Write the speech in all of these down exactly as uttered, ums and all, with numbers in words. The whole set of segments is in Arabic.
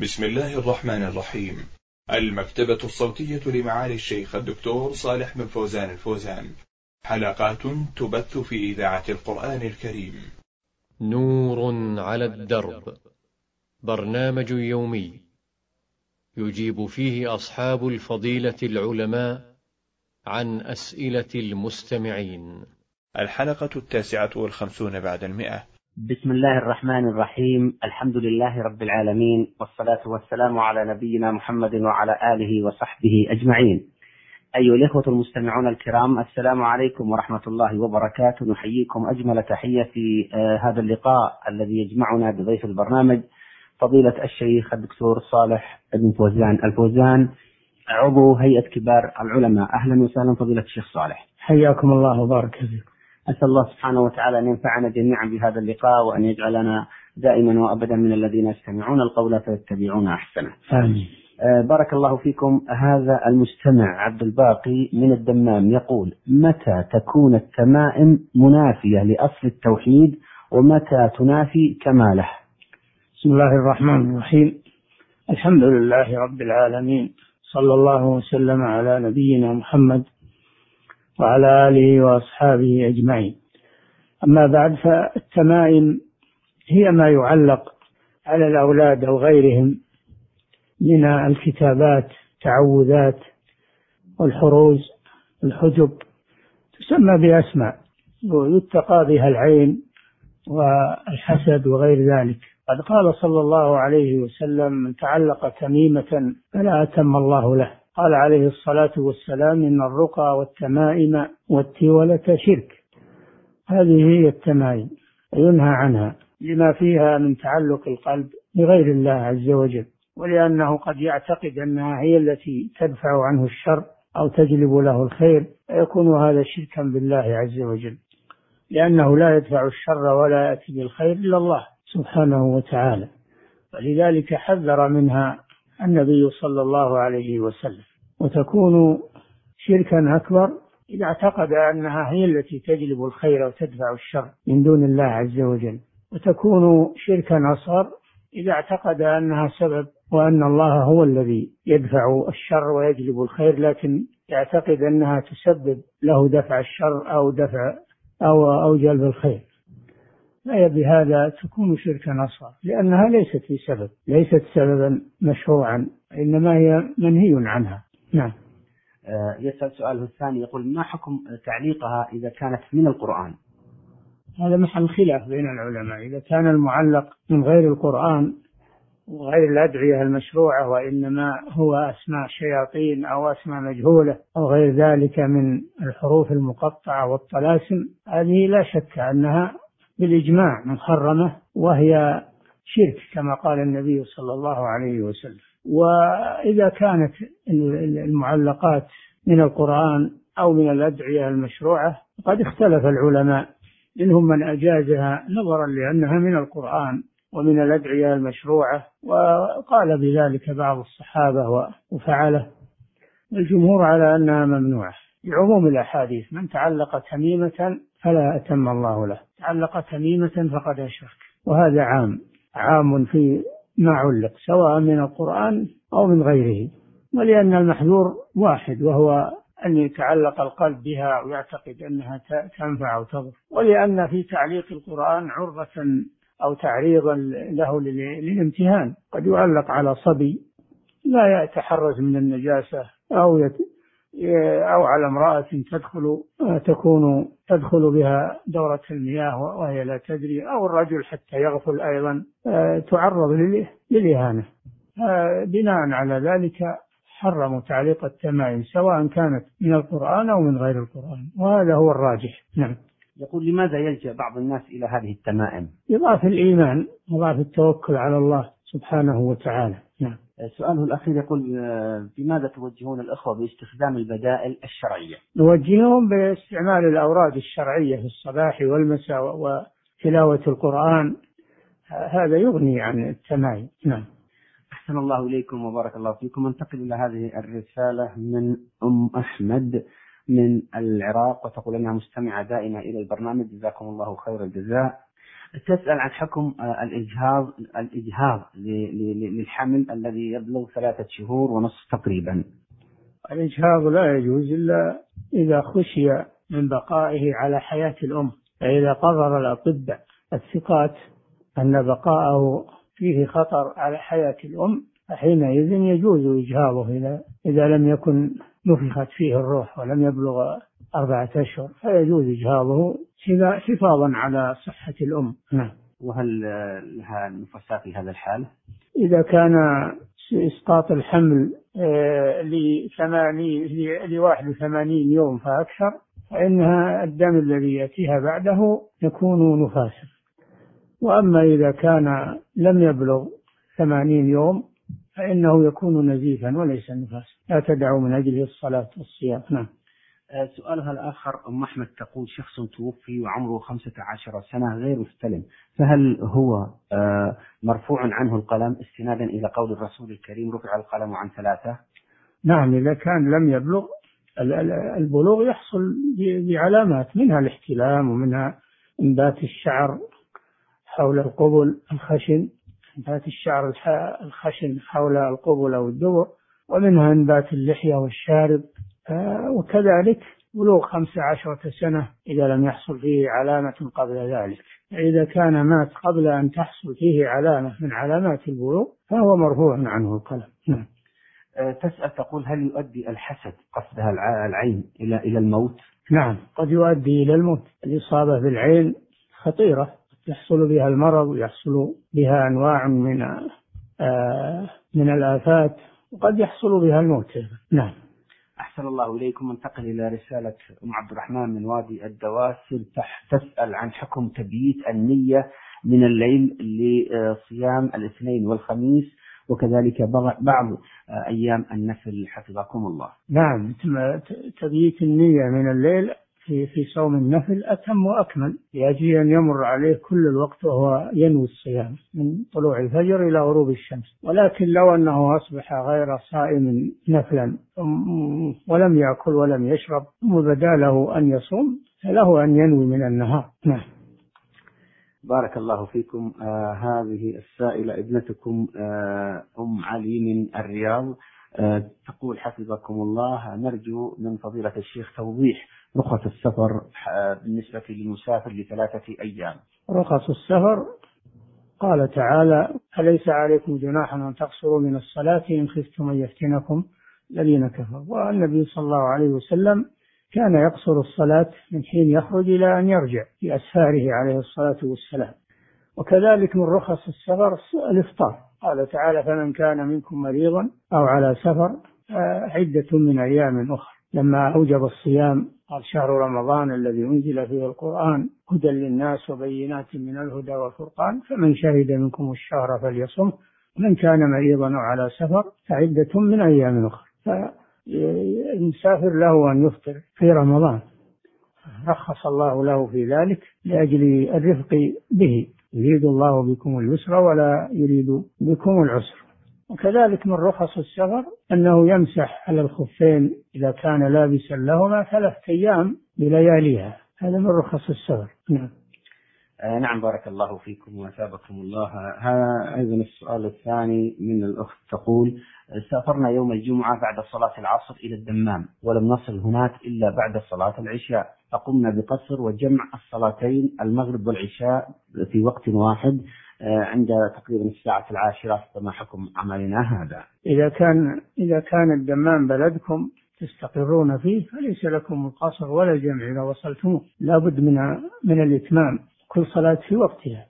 بسم الله الرحمن الرحيم. المكتبة الصوتية لمعالي الشيخ الدكتور صالح بن فوزان الفوزان، حلقات تبث في إذاعة القرآن الكريم. نور على الدرب، برنامج يومي يجيب فيه أصحاب الفضيلة العلماء عن أسئلة المستمعين. الحلقة التاسعة والخمسون بعد المئة. بسم الله الرحمن الرحيم. الحمد لله رب العالمين، والصلاة والسلام على نبينا محمد وعلى آله وصحبه أجمعين. أيها الإخوة المستمعون الكرام، السلام عليكم ورحمة الله وبركاته. نحييكم أجمل تحية في هذا اللقاء الذي يجمعنا بضيف البرنامج فضيلة الشيخ الدكتور صالح بن فوزان الفوزان، عضو هيئة كبار العلماء. أهلا وسهلا فضيلة الشيخ صالح، حياكم الله وبارك فيكم. أسأل الله سبحانه وتعالى أن ينفعنا جميعا بهذا اللقاء، وأن يجعلنا دائما وأبدا من الذين يستمعون القول فيتبعون أحسنه. آمين. آه بارك الله فيكم. هذا المستمع عبد الباقي من الدمام يقول: متى تكون التمائم منافية لأصل التوحيد، ومتى تنافي كماله؟ بسم الله الرحمن الرحيم. الحمد لله رب العالمين، صلى الله وسلم على نبينا محمد وعلى آله وأصحابه أجمعين. أما بعد، فالتمائم هي ما يعلق على الأولاد أو غيرهم من الكتابات، التعوذات والحروز والحجب، تسمى بأسماء ويتقى بها العين والحسد وغير ذلك. قد قال صلى الله عليه وسلم: من تعلق تميمة فلا أتم الله له. قال عليه الصلاة والسلام: إن الرقى والتمائم والتولة شرك. هذه هي التمائم، ينهى عنها لما فيها من تعلق القلب بغير الله عز وجل، ولأنه قد يعتقد أنها هي التي تدفع عنه الشر أو تجلب له الخير، فيكون هذا شركا بالله عز وجل، لأنه لا يدفع الشر ولا يأتي بالخير إلا الله سبحانه وتعالى. ولذلك حذر منها النبي صلى الله عليه وسلم. وتكون شركا أكبر إذا اعتقد أنها هي التي تجلب الخير وتدفع الشر من دون الله عز وجل، وتكون شركا أصغر إذا اعتقد أنها سبب، وأن الله هو الذي يدفع الشر ويجلب الخير، لكن يعتقد أنها تسبب له دفع الشر أو دفع أو أو جلب الخير، لا بهذا تكون شركا أصغر، لأنها ليست في سبب، ليست سببا مشروعا، إنما هي منهي عنها. نعم. يسأل سؤاله الثاني يقول: ما حكم تعليقها إذا كانت من القرآن؟ هذا محل خلاف بين العلماء. إذا كان المعلق من غير القرآن وغير الأدعية المشروعة، وإنما هو أسماء شياطين أو أسماء مجهولة أو غير ذلك من الحروف المقطعة والطلاسم، هذه لا شك أنها بالإجماع محرمة، وهي شرك كما قال النبي صلى الله عليه وسلم. وإذا كانت المعلقات من القرآن أو من الأدعية المشروعة، قد اختلف العلماء، منهم من أجازها نظرا لأنها من القرآن ومن الأدعية المشروعة، وقال بذلك بعض الصحابة وفعله، والجمهور على أنها ممنوعة لعموم الأحاديث: من تعلق تميمة فلا أتم الله له. تعلق تميمة فقد أشرك، وهذا عام عام في ما علق، سواء من القرآن أو من غيره، ولأن المحذور واحد، وهو أن يتعلق القلب بها ويعتقد أنها تنفع وتضر. ولأن في تعليق القرآن عرضة أو تعريضا له للامتهان، قد يعلق على صبي لا يتحرز من النجاسة، أو يت أو على امرأة تدخل تكون تدخل بها دورة المياه وهي لا تدري، أو الرجل حتى يغفل أيضا تعرض للإهانة. بناء على ذلك حرموا تعليق التمائم، سواء كانت من القرآن أو من غير القرآن، وهذا هو الراجح. نعم. يقول: لماذا يلجأ بعض الناس إلى هذه التمائم؟ يضاف الإيمان، يضاف التوكل على الله سبحانه وتعالى. نعم. سؤاله الأخير يقول: بماذا توجهون الأخوة باستخدام البدائل الشرعية؟ نوجههم باستعمال الأوراد الشرعية في الصباح والمساء وتلاوة القرآن، هذا يغني عن التمائم. نعم. أحسن الله إليكم وبارك الله فيكم. انتقل إلى هذه الرسالة من أم أحمد من العراق، وتقول أنها مستمعة دائمة إلى البرنامج، جزاكم الله خير الجزاء. تسأل عن حكم الإجهاض الإجهاض للحمل الذي يبلغ ثلاثة شهور ونصف تقريبا. الإجهاض لا يجوز إلا إذا خشي من بقائه على حياة الأم، فإذا قرر الأطباء الثقات أن بقائه فيه خطر على حياة الأم فحينئذ يجوز إجهاضه، إذا لم يكن نفخت فيه الروح ولم يبلغ أربعة أشهر فيجوز إجهاضه حفاظا على صحة الأم. وهل لها نفساء في هذا الحال؟ إذا كان إسقاط الحمل لواحد وثمانين يوم فأكثر فإنها الدم الذي يأتيها بعده يكون نفاسا، وأما إذا كان لم يبلغ ثمانين يوم فإنه يكون نزيفا وليس نفاسا، لا تدعو من أجله الصلاة والصيام. نعم. سؤالها الآخر أم أحمد تقول شخص توفي وعمره خمسة عشر سنة غير مستلم، فهل هو مرفوع عنه القلم استنادا إلى قول الرسول الكريم رفع القلم عن ثلاثة؟ نعم، إذا كان لم يبلغ البلوغ يحصل بعلامات منها الاحتلام ومنها انبات الشعر حول القبل الخشن، انبات الشعر الخشن حول القبل أو الدبر، ومنها انبات اللحية والشارب، وكذلك بلوغ خمسة عشرة سنة إذا لم يحصل فيه علامة قبل ذلك. إذا كان مات قبل أن تحصل فيه علامة من علامات البلوغ فهو مرفوع عنه القلم. تسأل تقول هل يؤدي الحسد قصدها العين إلى إلى الموت؟ نعم، قد يؤدي إلى الموت. الإصابة بالعين خطيرة، يحصل بها المرض ويحصل بها أنواع من آه من الآفات، وقد يحصل بها الموت. نعم. أحسن الله إليكم. انتقل إلى رسالة أم عبد الرحمن من وادي الدواسر تسأل عن حكم تبييت النية من الليل لصيام الاثنين والخميس وكذلك بعض أيام النفل حفظكم الله. نعم، تبييت النية من الليل في في صوم النفل أتم وأكمل، يجي أن يمر عليه كل الوقت وهو ينوي الصيام من طلوع الفجر إلى غروب الشمس، ولكن لو أنه أصبح غير صائم نفلا ولم يأكل ولم يشرب وبدا له أن يصوم فله أن ينوي من النهار. نعم. بارك الله فيكم. آه هذه السائلة ابنتكم آه أم علي من الرياض آه تقول حفظكم الله نرجو من فضيلة الشيخ توضيح رخص السفر بالنسبة للمسافر لثلاثة أيام. رخص السفر قال تعالى أليس عليكم جناح أن تقصروا من الصلاة إن خفتم أن يفتنكم الذين كفروا، والنبي صلى الله عليه وسلم كان يقصر الصلاة من حين يخرج إلى أن يرجع في أسفاره عليه الصلاة والسلام. وكذلك من رخص السفر الإفطار، قال تعالى فمن كان منكم مريضا أو على سفر عدة من أيام أخرى، لما أوجب الصيام قال شهر رمضان الذي أنزل فيه القرآن هدى للناس وبينات من الهدى والفرقان فمن شهد منكم الشهر فليصمه ومن كان مريضا أو على سفر فعدة من أيام أخرى، فالمسافر له أن يفطر في رمضان، رخص الله له في ذلك لأجل الرفق به، يريد الله بكم اليسر ولا يريد بكم العسر. وكذلك من رخص السفر أنه يمسح على الخفين إذا كان لابسا لهما ثلاث أيام بلياليها، هذا من رخص السفر. نعم. آه نعم، بارك الله فيكم وثابكم الله. هذا أيضا السؤال الثاني من الأخت تقول سافرنا يوم الجمعة بعد صلاة العصر إلى الدمام ولم نصل هناك إلا بعد صلاة العشاء، فقمنا بقصر وجمع الصلاتين المغرب والعشاء في وقت واحد عند تقريبا الساعة العاشرة، فما حكم عملنا هذا؟ إذا كان إذا كان الدمام بلدكم تستقرون فيه فليس لكم القصر ولا الجمع إذا وصلتموه، لابد من من الإتمام كل صلاة في وقتها.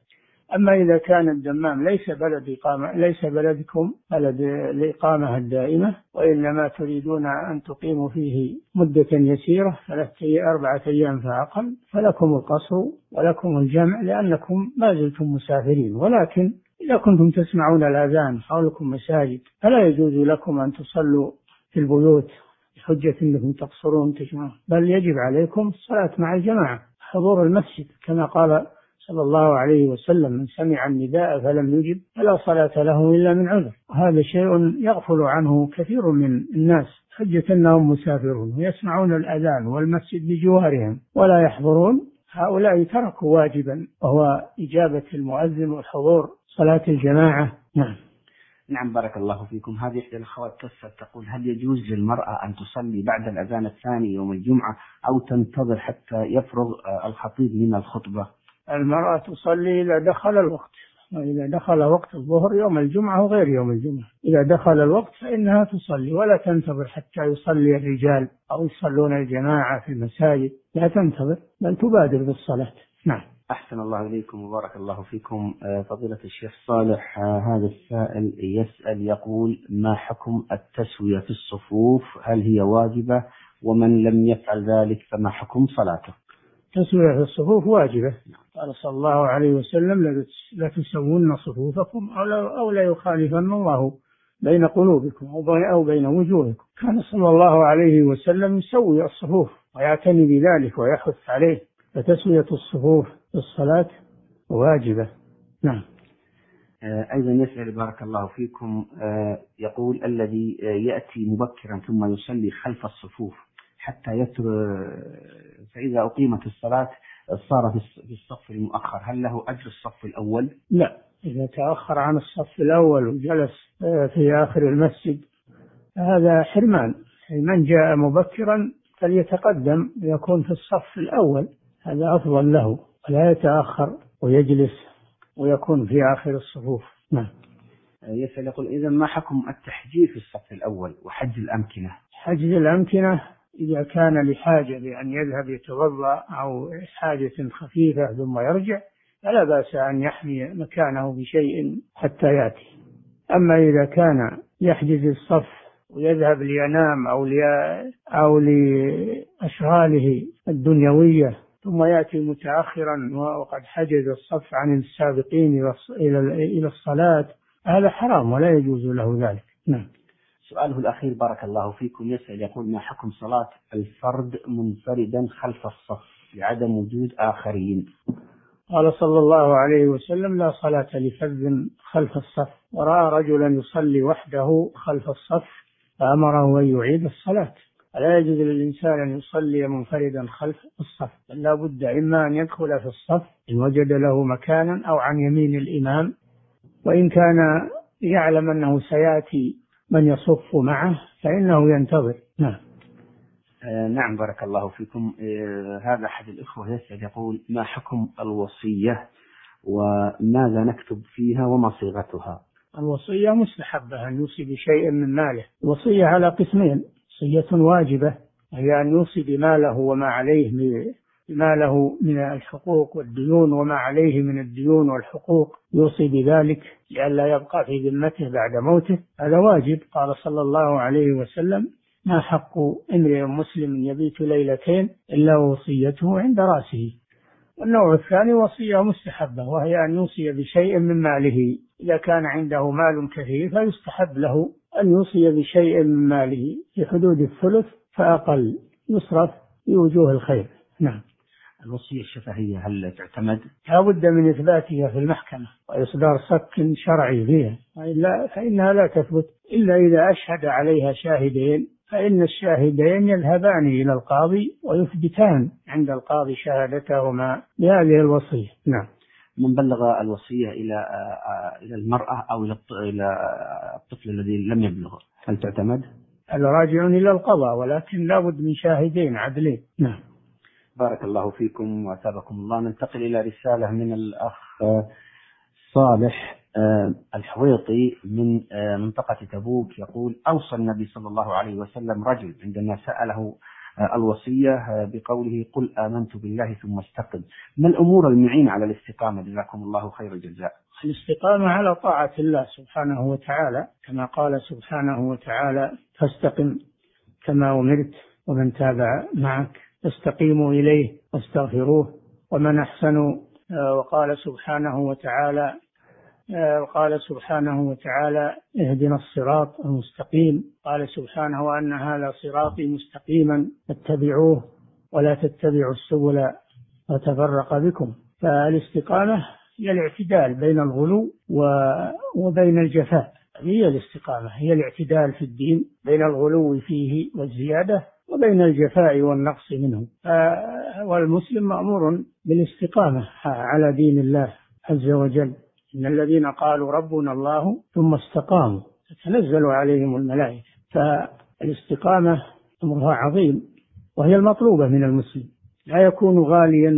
أما إذا كان الدمام ليس بلد إقامة ليس بلدكم بلد الإقامة الدائمة وإنما تريدون أن تقيموا فيه مدة يسيرة ثلاثة أربعة أيام فأقل فلكم القصر ولكم الجمع لأنكم ما زلتم مسافرين، ولكن إذا كنتم تسمعون الأذان حولكم مساجد فلا يجوز لكم أن تصلوا في البيوت بحجة أنكم تقصرون تجمعون، بل يجب عليكم الصلاة مع الجماعة حضور المسجد، كما قال صلى الله عليه وسلم من سمع النداء فلم يجب فلا صلاة له إلا من عذر، وهذا شيء يغفل عنه كثير من الناس حجة أنهم مسافرون ويسمعون الأذان والمسجد بجوارهم ولا يحضرون هؤلاء تركوا واجبا وهو إجابة المؤذن والحضور صلاة الجماعة. نعم نعم بارك الله فيكم. هذه إحدى الأخوات تسأل تقول هل يجوز للمرأة أن تصلي بعد الأذان الثاني يوم الجمعة أو تنتظر حتى يفرغ الخطيب من الخطبة؟ المرأة تصلي إذا دخل الوقت، إذا دخل وقت الظهر يوم الجمعة وغير يوم الجمعة، إذا دخل الوقت فإنها تصلي ولا تنتظر حتى يصلي الرجال أو يصلون الجماعة في المساجد، لا تنتظر بل تبادر بالصلاة. نعم. أحسن الله إليكم وبارك الله فيكم. فضيلة الشيخ صالح، هذا السائل يسأل يقول ما حكم التسوية في الصفوف؟ هل هي واجبة؟ ومن لم يفعل ذلك فما حكم صلاته؟ تسوية في الصفوف واجبة، قال صلى الله عليه وسلم لا تسوون صفوفكم أو لا يخالفن الله بين قلوبكم أو بين وجوهكم. كان صلى الله عليه وسلم يسوي الصفوف ويعتني بذلك ويحث عليه، فتسوية الصفوف في الصلاة واجبة. نعم. أيضا يسأل بارك الله فيكم يقول الذي يأتي مبكرا ثم يصلي خلف الصفوف حتى يتر، فإذا أقيمت الصلاة صار في الصف المؤخر، هل له أجر الصف الأول؟ لا، إذا تأخر عن الصف الأول وجلس في آخر المسجد هذا حرمان. من جاء مبكرا فليتقدم يكون في الصف الأول، هذا أفضل له، ولا يتأخر ويجلس ويكون في آخر الصفوف. نعم. يسأل يقول إذا ما حكم التحجير في الصف الأول وحجز الأمكنة؟ حجز الأمكنة إذا كان لحاجة بأن يذهب يتوضأ أو حاجة خفيفة ثم يرجع فلا بأس أن يحمي مكانه بشيء حتى يأتي. أما إذا كان يحجز الصف ويذهب لينام أو لي أو لأشغاله الدنيوية ثم يأتي متأخرا وقد حجز الصف عن السابقين إلى الصلاة، هذا حرام ولا يجوز له ذلك. نعم. سؤاله الأخير بارك الله فيكم يسأل يقول ما حكم صلاة الفرد منفردا خلف الصف لعدم وجود آخرين؟ قال صلى الله عليه وسلم لا صلاة لفرد خلف الصف، ورأى رجلا يصلي وحده خلف الصف فأمره أن يعيد الصلاة. لا يجوز للإنسان أن يصلي منفردا خلف الصف، بل لا بد إما أن يدخل في الصف إن وجد له مكانا أو عن يمين الإمام، وإن كان يعلم أنه سيأتي من يصف معه فإنه ينتظر. نعم. آه نعم بارك الله فيكم. آه هذا أحد الإخوة يسأل يقول ما حكم الوصية وماذا نكتب فيها وما صيغتها؟ الوصية مستحبة أن يوصي بشيء من ماله. الوصية على قسمين، وصية واجبة هي أن يوصي بماله وما عليه بماله من الحقوق والديون وما عليه من الديون والحقوق، يوصي بذلك لئلا يبقى في ذمته بعد موته، هذا واجب. قال صلى الله عليه وسلم ما حق امرئ مسلم يبيت ليلتين إلا وصيته عند رأسه. والنوع الثاني وصية مستحبة وهي أن يوصي بشيء من ماله، إذا كان عنده مال كثير فيستحب له أن يوصي بشيء من ماله في حدود الثلث فأقل يصرف في وجوه الخير. نعم. الوصية الشفهية هل تعتمد؟ لا بد من إثباتها في المحكمة وإصدار صك شرعي فيها، فإنها لا تثبت إلا إذا أشهد عليها شاهدين، فإن الشاهدين يذهبان إلى القاضي ويثبتان عند القاضي شهادتهما بهذه الوصية. نعم. من بلغ الوصية إلى إلى المرأة أو إلى الطفل الذي لم يبلغ هل تعتمد؟ الراجع إلى القضاء، ولكن لا بد من شاهدين عدلين. نعم. بارك الله فيكم وأثابكم الله. ننتقل إلى رسالة من الأخ صالح الحويطي من منطقة تبوك يقول أوصى النبي صلى الله عليه وسلم رجل عندما سأله الوصية بقوله قل آمنت بالله ثم استقم، ما الأمور المعينة على الاستقامة؟ جزاكم الله خير الجزاء. الاستقامة على طاعة الله سبحانه وتعالى كما قال سبحانه وتعالى فاستقم كما أمرت ومن تابع معك، استقيموا إليه واستغفروه ومن أحسن. وقال سبحانه وتعالى قال سبحانه وتعالى اهدنا الصراط المستقيم، قال سبحانه وأن هذا صراطي مستقيما فاتبعوه ولا تتبعوا السبل فتفرق بكم. فالاستقامة هي الاعتدال بين الغلو وبين الجفاء، هي الاستقامة هي الاعتدال في الدين بين الغلو فيه والزيادة وبين الجفاء والنقص منه. والمسلم مأمور بالاستقامة على دين الله عز وجل. إن الذين قالوا ربنا الله ثم استقاموا تتنزل عليهم الملائكة. فالاستقامة أمرها عظيم وهي المطلوبة من المسلم، لا يكون غاليا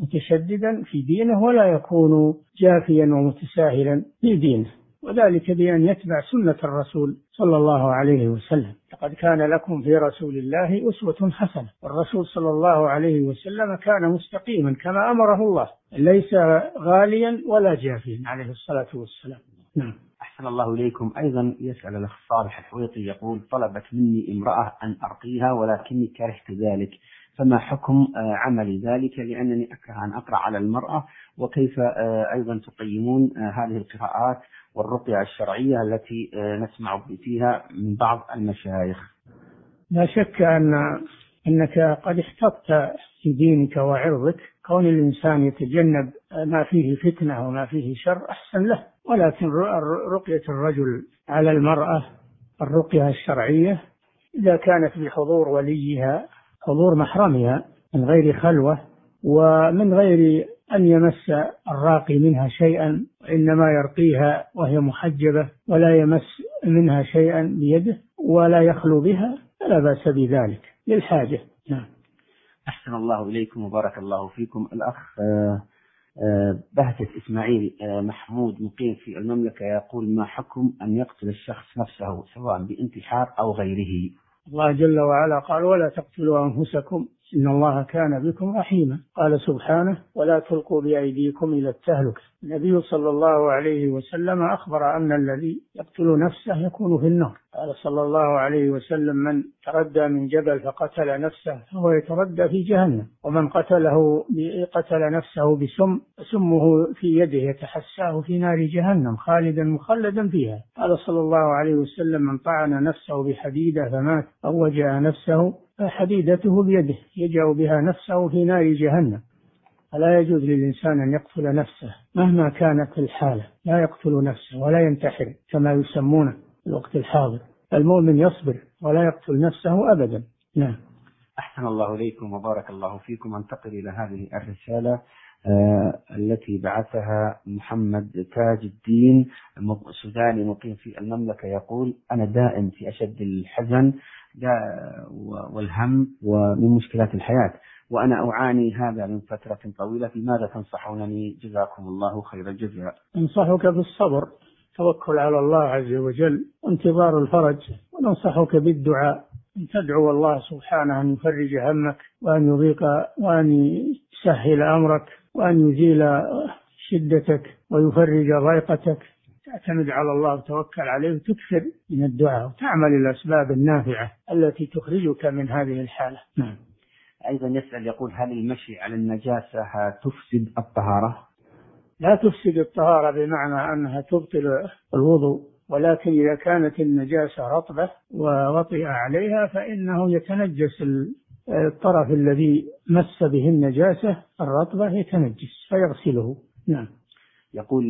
ومتشددا في دينه ولا يكون جافيا ومتساهلا في دينه، وذلك بأن يتبع سنة الرسول صلى الله عليه وسلم. لقد كان لكم في رسول الله أسوة حسنة، والرسول صلى الله عليه وسلم كان مستقيما كما أمره الله، ليس غاليا ولا جافيا عليه الصلاة والسلام. نعم. أحسن الله إليكم. أيضا يسأل الأخ صالح الحويطي يقول: طلبت مني امرأة أن أرقيها ولكني كرهت ذلك، فما حكم عمل ذلك؟ لأنني أكره أن أقرأ على المرأة. وكيف أيضا تقيمون هذه القراءات والرقية الشرعية التي نسمع فيها من بعض المشايخ؟ لا شك أن أنك قد احتطت في دينك وعرضك، كون الإنسان يتجنب ما فيه فتنة وما فيه شر أحسن له، ولكن رقية الرجل على المرأة الرقية الشرعية إذا كانت بحضور وليها، حضور محرمها، من غير خلوة ومن غير أن يمس الراقي منها شيئا، وإنما يرقيها وهي محجبة ولا يمس منها شيئا بيده ولا يخلو بها، فلا بأس بذلك للحاجة. نعم. أحسن الله إليكم وبارك الله فيكم. الأخ بهتة إسماعيل محمود مقيم في المملكة يقول: ما حكم أن يقتل الشخص نفسه سواء بانتحار أو غيره؟ الله جل وعلا قال: ولا تقتلوا أنفسكم إن الله كان بكم رحيما. قال سبحانه: ولا تلقوا بأيديكم إلى التهلكة. النبي صلى الله عليه وسلم أخبر أن الذي يقتل نفسه يكون في النار. قال صلى الله عليه وسلم: من تردى من جبل فقتل نفسه فهو يتردى في جهنم، ومن قتله قتل نفسه بسم سمه في يده يتحساه في نار جهنم خالدا مخلدا فيها. قال صلى الله عليه وسلم: من طعن نفسه بحديدة فمات أو وجع نفسه حديدته بيده يجع بها نفسه في نار جهنم. فلا يجوز للإنسان أن يقتل نفسه مهما كانت الحالة، لا يقتل نفسه ولا ينتحر كما يسمونه في الوقت الحاضر. المؤمن يصبر ولا يقتل نفسه أبدا. نعم. أحسن الله إليكم وبارك الله فيكم. أنتقل إلى هذه الرسالة آه التي بعثها محمد تاج الدين السوداني مقيم في المملكة يقول: أنا دائم في أشد الحزن والهم ومن مشكلات الحياة، وأنا أعاني هذا من فترة طويلة، لماذا تنصحونني؟ جزاكم الله خير الجزاء. أنصحك بالصبر، توكل على الله عز وجل، وانتظار الفرج، وننصحك بالدعاء، أن تدعو الله سبحانه أن يفرج همك، وأن يضيق وأن يسهل أمرك، وأن يزيل شدتك ويفرج ضيقتك. تعتمد على الله وتوكل عليه، وتكثر من الدعاء، وتعمل الأسباب النافعة التي تخرجك من هذه الحالة. نعم. أيضا يسأل يقول: هل المشي على النجاسة تفسد الطهارة؟ لا تفسد الطهارة بمعنى أنها تبطل الوضوء، ولكن إذا كانت النجاسة رطبة ووطئ عليها فإنه يتنجس الطرف الذي مس به النجاسة الرطبة، يتنجس فيغسله. نعم. يقول: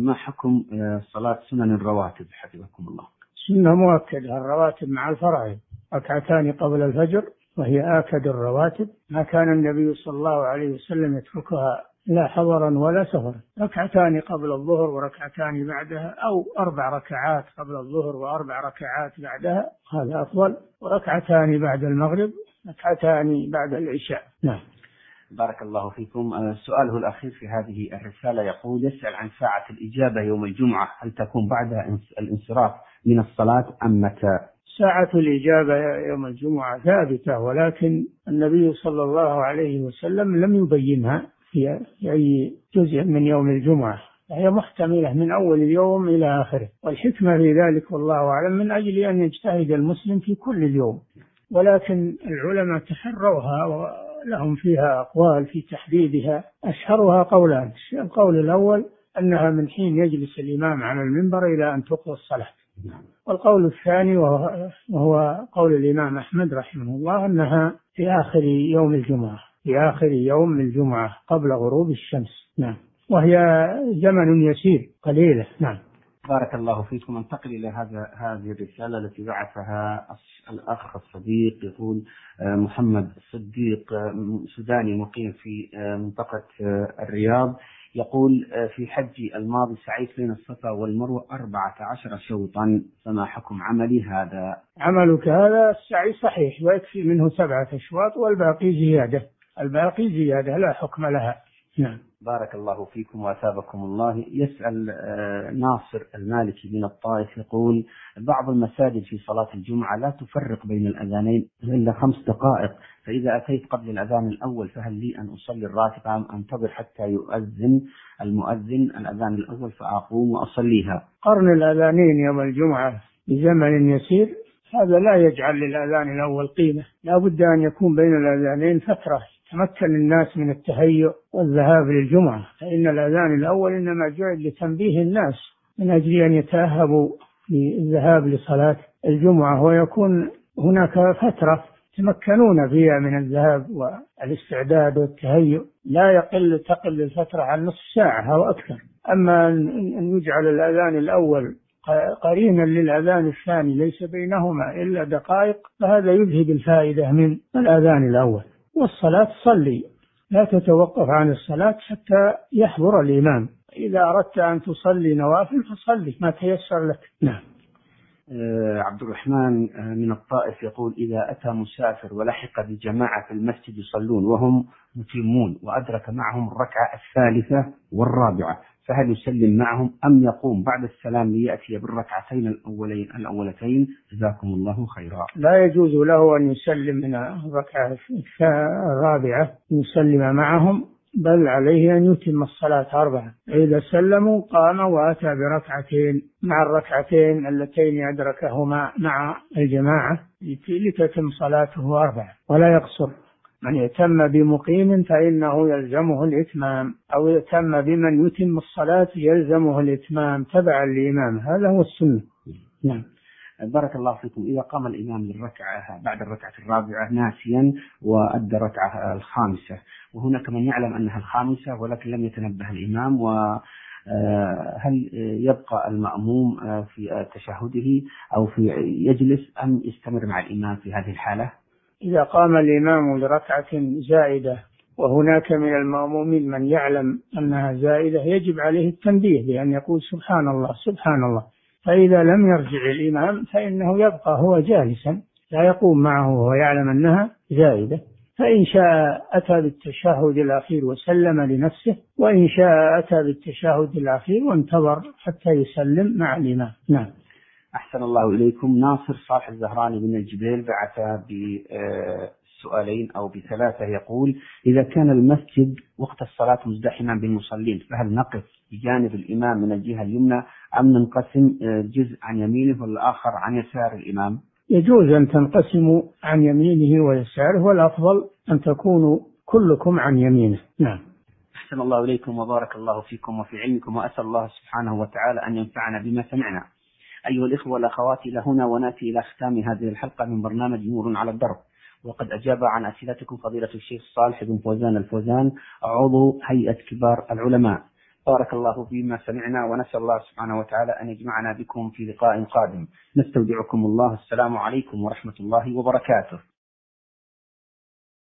ما حكم صلاة سنن الرواتب حفظكم الله؟ سنة مؤكدة، الرواتب مع الفرائض، ركعتان قبل الفجر وهي آكد الرواتب، ما كان النبي صلى الله عليه وسلم يتركها لا حضرا ولا سفرا، ركعتان قبل الظهر وركعتان بعدها، أو أربع ركعات قبل الظهر وأربع ركعات بعدها، هذا أفضل، وركعتان بعد المغرب، ركعتان بعد العشاء. نعم. بارك الله فيكم. سؤاله الأخير في هذه الرسالة يقول: يسأل عن ساعة الإجابة يوم الجمعة، هل تكون بعدها الانصراف من الصلاة أم متى؟ ساعة الإجابة يوم الجمعة ثابتة، ولكن النبي صلى الله عليه وسلم لم يبينها في أي جزء من يوم الجمعة، هي محتملة من أول اليوم إلى آخره، والحكمة في ذلك والله أعلم من أجل أن يجتهد المسلم في كل اليوم، ولكن العلماء تحروها و لهم فيها أقوال في تحديدها، أشهرها قولان: القول الأول أنها من حين يجلس الإمام على المنبر إلى أن تقضى الصلاة، والقول الثاني وهو قول الإمام أحمد رحمه الله أنها في آخر يوم الجمعة، في آخر يوم الجمعة قبل غروب الشمس. نعم. وهي زمن يسير قليلة. نعم. بارك الله فيكم. انتقل الى هذا هذه الرساله التي بعثها الاخ الصديق، يقول محمد صديق سوداني مقيم في منطقه الرياض، يقول في حجي الماضي سعيت بين الصفا والمروه أربعة عشر شوطا، فما حكم عملي هذا؟ عملك هذا السعي صحيح ويكفي منه سبعه اشواط والباقي زياده، الباقي زياده لا حكم لها. نعم. بارك الله فيكم وأثابكم الله. يسأل ناصر المالكي من الطائف، يقول بعض المساجد في صلاة الجمعة لا تفرق بين الأذانين إلا خمس دقائق، فإذا أتيت قبل الأذان الأول فهل لي أن أصلي الراتبة أم أنتظر حتى يؤذن المؤذن الأذان الأول فأقوم وأصليها؟ قرن الأذانين يوم الجمعة بزمن يسير، هذا لا يجعل للأذان الأول قيمة، لا بد أن يكون بين الأذانين فترة تمكن الناس من التهيؤ والذهاب للجمعة، فإن الأذان الأول إنما جعل لتنبيه الناس من أجل أن يتأهبوا للذهاب لصلاة الجمعة، ويكون هناك فترة تمكنون فيها من الذهاب والاستعداد والتهيؤ، لا يقل تقل الفترة عن نصف ساعة أو أكثر. أما أن يجعل الأذان الأول قرينا للأذان الثاني ليس بينهما إلا دقائق، فهذا يذهب الفائدة من الأذان الأول. والصلاة صلي، لا تتوقف عن الصلاة حتى يحضر الإمام، إذا أردت أن تصلي نوافل فصلي ما تيسر لك. نعم. عبد الرحمن من الطائف يقول إذا أتى مسافر ولحق بجماعة في المسجد يصلون وهم متمون وأدرك معهم الركعة الثالثة والرابعة، فهل يسلم معهم أم يقوم بعد السلام ليأتي بالركعتين الأولين الأولتين؟ جزاكم الله خيرا. لا يجوز له أن يسلم من الركعة الرابعة يسلم معهم، بل عليه أن يتم الصلاة أربعة، إذا سلموا قام وأتى بركعتين مع الركعتين اللتين أدركهما مع الجماعة لتتم صلاته أربعة، ولا يقصر. من يتم بمقيم فإنه يلزمه الإتمام، أو يتم بمن يتم الصلاة يلزمه الإتمام تبعا للإمام، هذا هو السنة. نعم. بارك الله فيكم. إذا قام الإمام للركعة بعد الركعة الرابعة ناسيا وأدى الركعة الخامسة، وهناك من يعلم أنها الخامسة ولكن لم يتنبه الإمام، و هل يبقى المأموم في تشهده أو في يجلس أم يستمر مع الإمام في هذه الحالة؟ إذا قام الإمام لركعة زائدة وهناك من المأمومين من يعلم أنها زائدة، يجب عليه التنبيه بأن يقول سبحان الله سبحان الله، فإذا لم يرجع الإمام فإنه يبقى هو جالسا لا يقوم معه وهو يعلم أنها زائدة، فإن شاء أتى بالتشهد الأخير وسلم لنفسه، وإن شاء أتى بالتشهد الأخير وانتظر حتى يسلم مع الإمام. نعم. أحسن الله إليكم. ناصر صالح الزهراني من الجبيل بعث بسؤالين أو بثلاثة، يقول إذا كان المسجد وقت الصلاة مزدحما بالمصلين فهل نقف بجانب الإمام من الجهة اليمنى أم ننقسم جزء عن يمينه والآخر عن يسار الإمام؟ يجوز أن تنقسموا عن يمينه ويساره، والأفضل أن تكونوا كلكم عن يمينه. نعم. أحسن الله إليكم وبارك الله فيكم وفي علمكم، وأسأل الله سبحانه وتعالى أن ينفعنا بما سمعنا. أيها الإخوة والأخوات، إلى هنا ونأتي إلى ختام هذه الحلقة من برنامج نور على الدرب، وقد أجاب عن أسئلتكم فضيلة الشيخ صالح بن فوزان الفوزان عضو هيئة كبار العلماء. بارك الله فيما سمعنا، ونسأل الله سبحانه وتعالى أن يجمعنا بكم في لقاء قادم. نستودعكم الله، السلام عليكم ورحمة الله وبركاته.